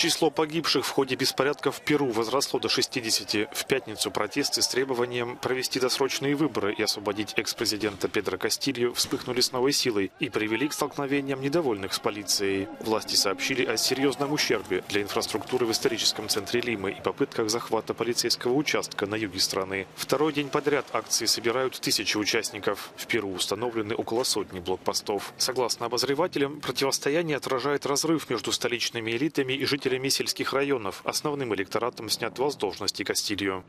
Число погибших в ходе беспорядков в Перу возросло до 60. В пятницу протесты с требованием провести досрочные выборы и освободить экс-президента Педро Кастильо вспыхнули с новой силой и привели к столкновениям недовольных с полицией. Власти сообщили о серьезном ущербе для инфраструктуры в историческом центре Лимы и попытках захвата полицейского участка на юге страны. Второй день подряд акции собирают тысячи участников. В Перу установлены около сотни блокпостов. Согласно обозревателям, противостояние отражает разрыв между столичными элитами и жителями сельских районов. Основным электоратом снят с должности Кастильо.